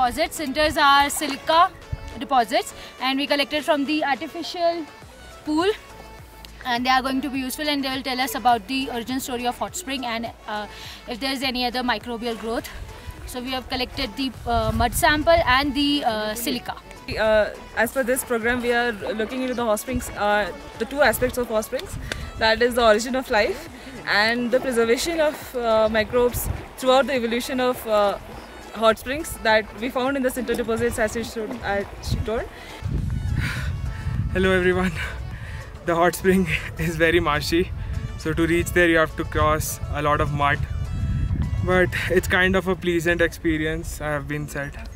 deposits. Cinders are silica deposits, and we collected from the artificial pool, and they are going to be useful, and they will tell us about the origin story of hot spring and if there is any other microbial growth. So we have collected the mud sample and the silica. As for this program, we are looking into the hot springs, the two aspects of hot springs, that is the origin of life and the preservation of microbes throughout the evolution of hot springs that we found in the cinder deposits, as you told. Hello everyone. The hot spring is very marshy, so to reach there you have to cross a lot of mud, but it's kind of a pleasant experience, I have been said.